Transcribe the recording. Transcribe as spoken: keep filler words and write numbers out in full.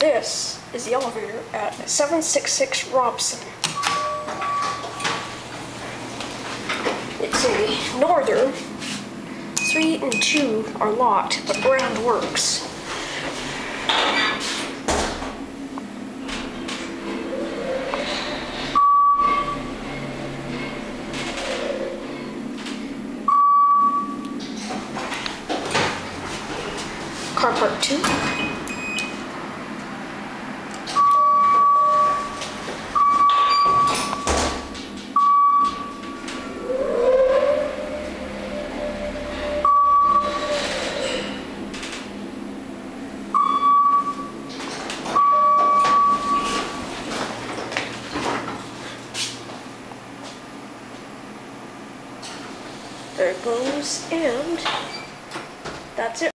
This is the elevator at seven sixty-six Robson. It's a Northern. Three and two are locked, but Brand works. Car Park two. There it goes, and that's it.